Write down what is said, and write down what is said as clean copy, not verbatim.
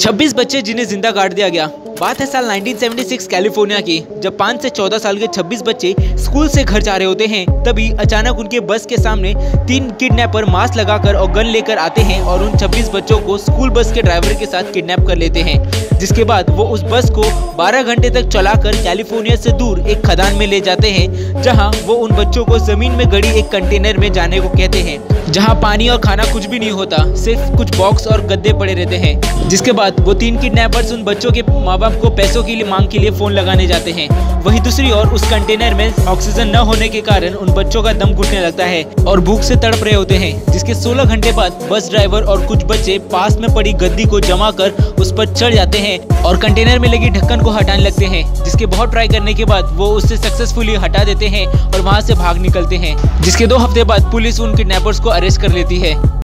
26 बच्चे जिन्हें जिंदा गाड़ दिया गया। बात है साल 1976 कैलिफोर्निया की, जब 5 से 14 साल के 26 बच्चे स्कूल से घर जा रहे होते हैं, तभी अचानक उनके बस के सामने 3 किडनैपर मास्क लगाकर और गन लेकर आते हैं और उन 26 बच्चों को स्कूल बस के ड्राइवर के साथ किडनैप कर लेते हैं, जिसके बाद वो उस बस को 12 घंटे तक चलाकर कैलिफोर्निया से दूर एक खदान में ले जाते हैं, जहाँ वो उन बच्चों को जमीन में गड़ी एक कंटेनर में जाने को कहते हैं, जहाँ पानी और खाना कुछ भी नहीं होता, सिर्फ कुछ बॉक्स और गद्दे पड़े रहते हैं। जिसके बाद वो 3 किडनैपर्स उन बच्चों के माँ बाप को पैसों की मांग के लिए फोन लगाने जाते हैं। वहीं दूसरी ओर उस कंटेनर में ऑक्सीजन न होने के कारण उन बच्चों का दम घुटने लगता है और भूख से तड़प रहे होते हैं, जिसके 16 घंटे बाद बस ड्राइवर और कुछ बच्चे पास में पड़ी गद्दी को जमा कर उस पर चढ़ जाते हैं और कंटेनर में लगी ढक्कन को हटाने लगते हैं, जिसके बहुत ट्राई करने के बाद वो उससे सक्सेसफुली हटा देते हैं और वहाँ से भाग निकलते हैं। जिसके 2 हफ्ते बाद पुलिस उन किडनैपर्स को अरेस्ट कर लेती है।